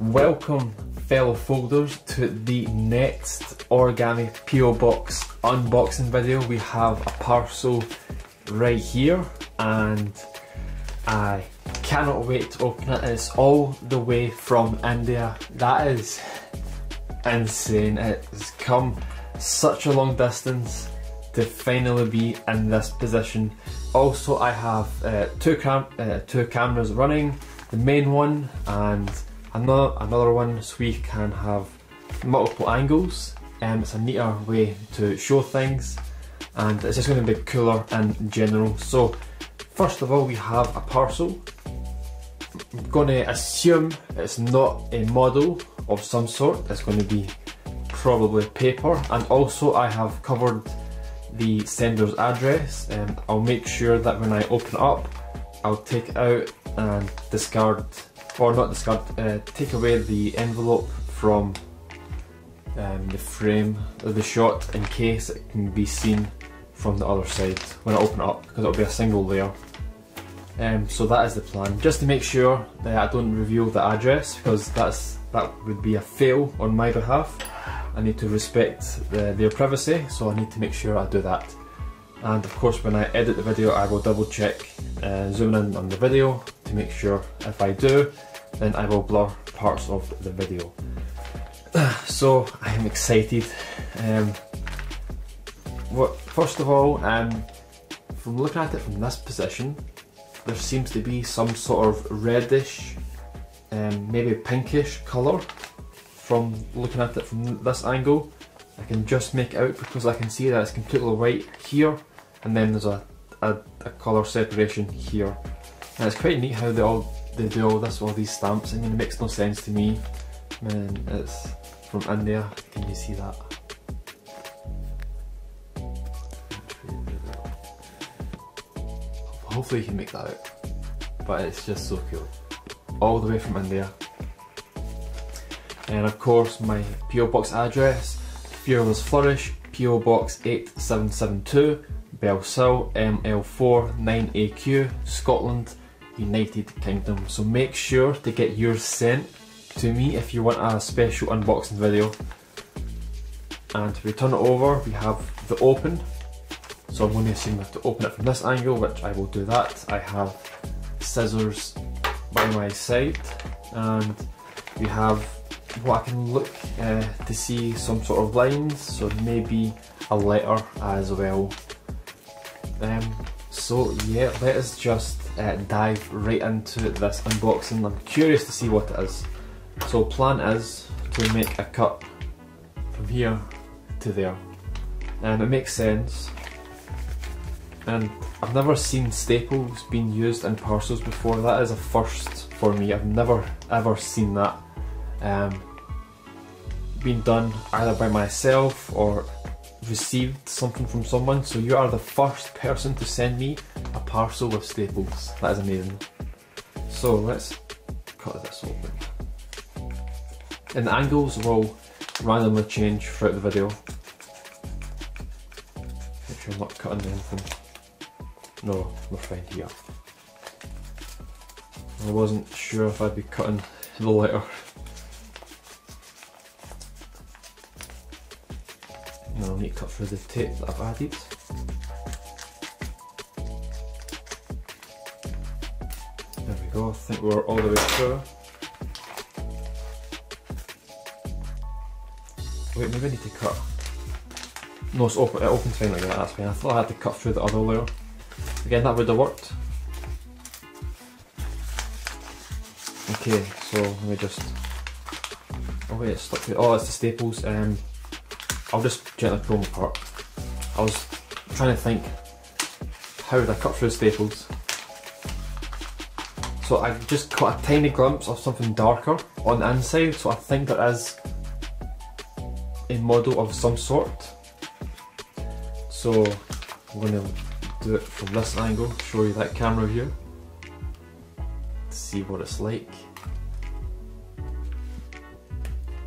Welcome, fellow folders, to the next Origami PO Box unboxing video. We have a parcel right here and I cannot wait to open it. It's all the way from India. That is insane. It's come such a long distance to finally be in this position. Also, I have two cameras running, the main one and another one, so we can have multiple angles. It's a neater way to show things and it's just going to be cooler in general. So first of all, we have a parcel. I'm going to assume it's not a model of some sort. It's going to be probably paper, and also I have covered the sender's address, and I'll make sure that when I open it up, I'll take it out and discard, or not discard, take away the envelope from the frame of the shot in case it can be seen from the other side when I open it up, because it'll be a single layer. So that is the plan, just to make sure that I don't reveal the address, because that would be a fail on my behalf. I need to respect their privacy, so I need to make sure I do that. And of course, when I edit the video, I will double check, zoom in on the video to make sure. If I do, then I will blur parts of the video. So I am excited. First of all, from looking at it from this position, there seems to be some sort of reddish, maybe pinkish colour. From looking at it from this angle, I can just make out, because I can see that it's completely white here, and then there's a colour separation here. And it's quite neat how they do all these stamps. I mean, it makes no sense to me. I mean, it's from India. Can you see that? Hopefully you can make that out, but it's just so cool. All the way from India. And of course, my PO Box address, FearlessFlourish, PO Box 8772, Bellshill, ML4 9AQ, Scotland, United Kingdom. So make sure to get yours sent to me if you want a special unboxing video. And to turn it over, we have the open. So I'm going to assume I have to open it from this angle, which I will do that. I have scissors by my side, and we have what I can look to see some sort of lines, so maybe a letter as well. So yeah, let us just dive right into this unboxing. I'm curious to see what it is. So plan is to make a cut from here to there, and it makes sense. And I've never seen staples being used in parcels before. That is a first for me. I've never ever seen that being done either by myself or received something from someone. So you are the first person to send me a parcel with staples. That is amazing. So let's cut this open. And the angles will randomly change throughout the video. Make sure I'm not cutting anything. No, we're fine here. I wasn't sure if I'd be cutting the letter. I'll need to cut through the tape that I've added. There we go, I think we're all the way through. Wait, maybe I need to cut. No, it's open. It opens fine like that, that's fine. I thought I had to cut through the other layer. Again, that would have worked. Okay, so let me just... Oh wait, it's stuck to... Oh, it's the staples. I'll just gently pull them apart. I was trying to think, how would I cut through staples? So I just caught a tiny glimpse of something darker on the inside, so I think there is a model of some sort. So I'm going to do it from this angle, show you that camera view, to see what it's like.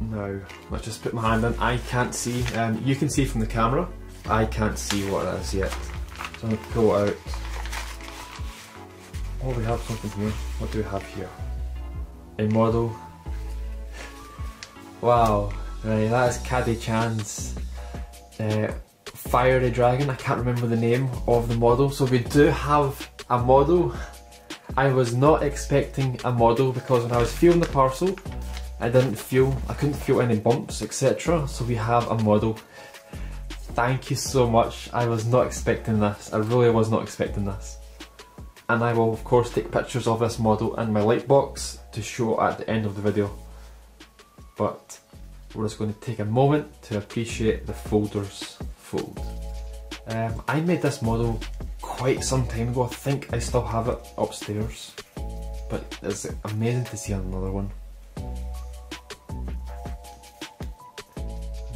Now, let's just put my hand in. I can't see. You can see from the camera. I can't see what it is yet. So I'm going to pull it out. Oh, we have something here. What do we have here? A model Wow, right, that's Kadei-chan's fiery dragon. I can't remember the name of the model, so we do have a model. I was not expecting a model because when I was feeling the parcel, I couldn't feel any bumps, etc. So we have a model. Thank you so much. I was not expecting this. I really was not expecting this. And I will of course take pictures of this model in my lightbox to show at the end of the video. But we're just going to take a moment to appreciate the folders fold. I made this model quite some time ago. I think I still have it upstairs. But it's amazing to see another one.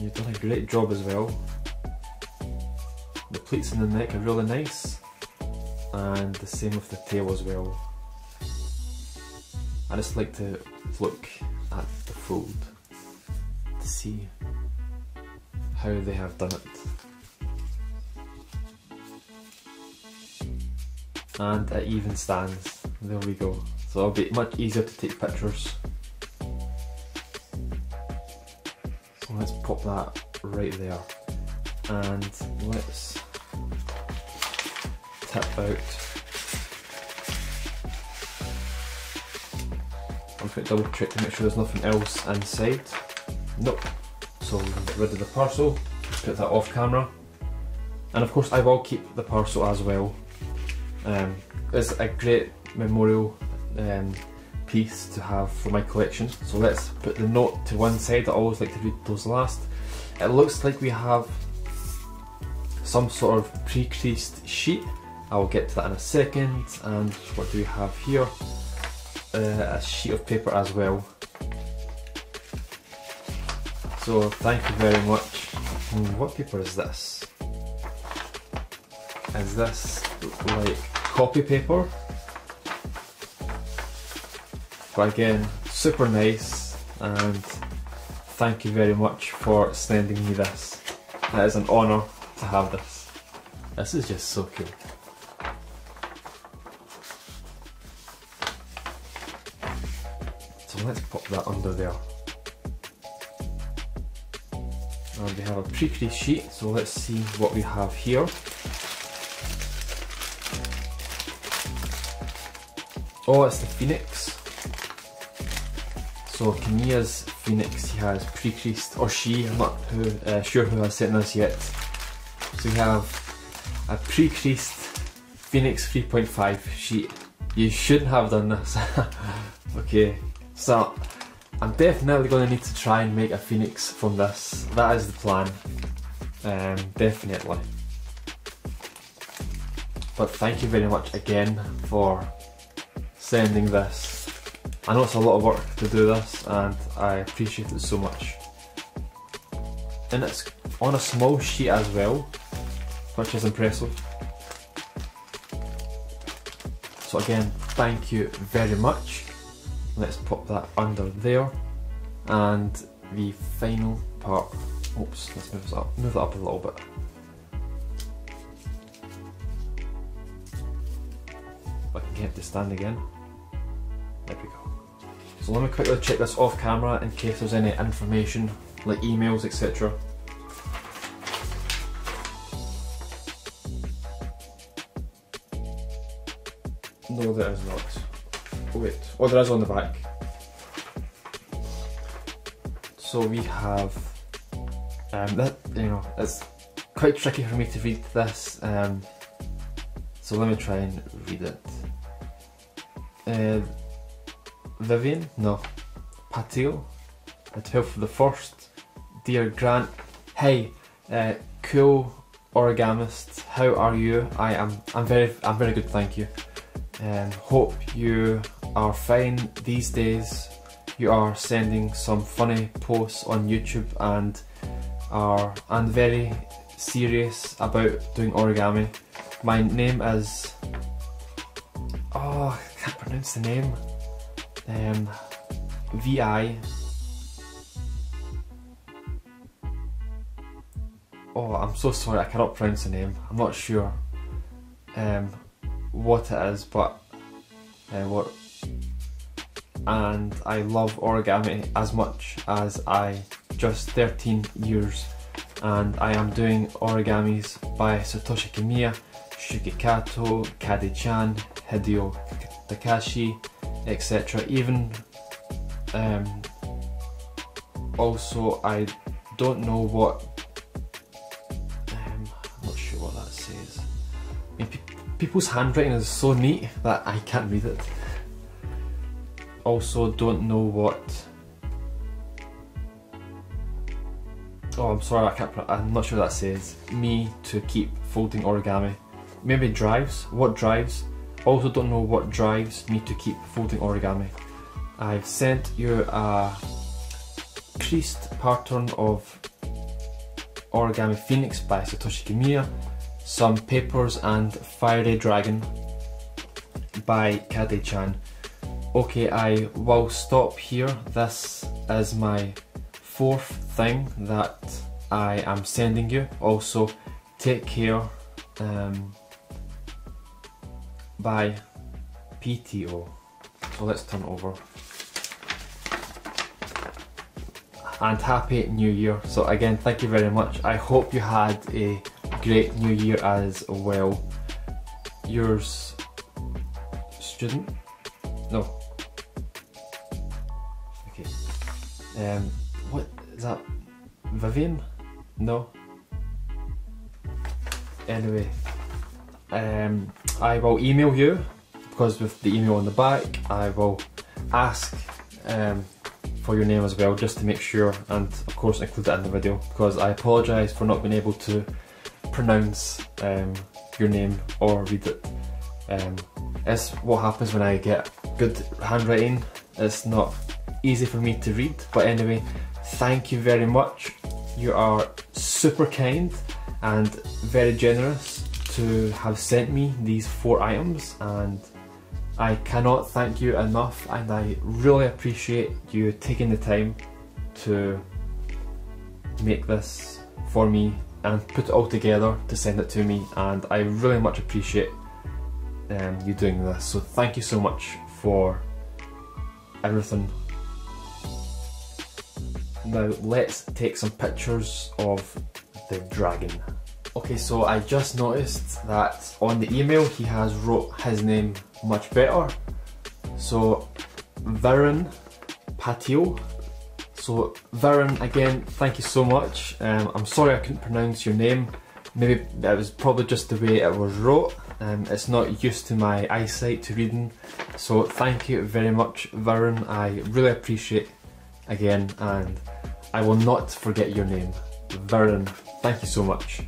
You've done a great job as well. The pleats in the neck are really nice, and the same with the tail as well. I just like to look at the fold to see how they have done it. And it even stands, there we go. So it'll be much easier to take pictures. So let's pop that right there. And let's tip out. I'm going to double check to make sure there's nothing else inside. Nope. So rid of the parcel, put that off camera. And of course I will keep the parcel as well. It's a great memorial piece to have for my collection. So let's put the note to one side. I always like to read those last. It looks like we have some sort of pre-creased sheet. I will get to that in a second. And what do we have here? A sheet of paper as well. So thank you very much. What paper is this? Is this like copy paper? But again, super nice, and thank you very much for sending me this. It is an honour to have this. This is just so cool. So let's pop that under there. And we have a pre-creased sheet, so let's see what we have here. Oh, it's the Phoenix. So Kamiya's Phoenix, he has pre-creased, or she, I'm not sure who has sent this yet. So we have a pre-creased Phoenix 3.5 sheet. You shouldn't have done this. Okay, so I'm definitely going to need to try and make a Phoenix from this. That is the plan, definitely. But thank you very much again for sending this. I know it's a lot of work to do this and I appreciate it so much. And it's on a small sheet as well, which is impressive. So again, thank you very much. Let's pop that under there. And the final part, oops, let's move this up, move it up a little bit. If I can get it to stand again. There we go. So let me quickly check this off camera in case there's any information like emails, etc. No, there is not. Oh wait, oh there is on the back. So we have, that, you know, it's quite tricky for me to read this, so let me try and read it. Viren, no, Patil, the 12th of the 1st, dear Grant, hey, cool origamist, how are you? I'm very good, thank you. Hope you are fine these days. You are sending some funny posts on YouTube and are very serious about doing origami. My name is, oh, I can't pronounce the name. VI. Oh, I'm so sorry, I cannot pronounce the name. I'm not sure what it is, but what and I love origami as much as I just 13 years, and I am doing origamis by Satoshi Kamiya, Shuki Kato, Kadei-chan, Hideo Takashi, etc. Even also I don't know what I'm not sure what that says. I mean, people's handwriting is so neat that I can't read it. Also don't know what, oh I'm sorry, I can't, I'm not sure that says me to keep folding origami. Maybe drives, what drives? Also don't know what drives me to keep folding origami. I've sent you a creased pattern of Origami Phoenix by Satoshi Kamiya, some papers and Fiery Dragon by Kadei-chan. Okay, I will stop here. This is my fourth thing that I am sending you. Also, take care. By PTO. So let's turn over. And Happy New Year. So again, thank you very much. I hope you had a great New Year as well. Yours, student? No. Okay. What is that? Vivian? No. Anyway, I will email you, because with the email on the back, I will ask for your name as well, just to make sure, and of course include that in the video, because I apologise for not being able to pronounce your name or read it. It's what happens when I get good handwriting. It's not easy for me to read, but anyway, thank you very much. You are super kind and very generous to have sent me these four items, and I cannot thank you enough, and I really appreciate you taking the time to make this for me and put it all together to send it to me, and I really much appreciate you doing this, so thank you so much for everything. Now let's take some pictures of the dragon. Okay, so I just noticed that on the email he has wrote his name much better. So Viren Patil. So Viren, again, thank you so much. I'm sorry I couldn't pronounce your name. Maybe it was probably just the way it was wrote. It's not used to my eyesight to reading. So thank you very much, Viren. I really appreciate again, and I will not forget your name. Viren, thank you so much.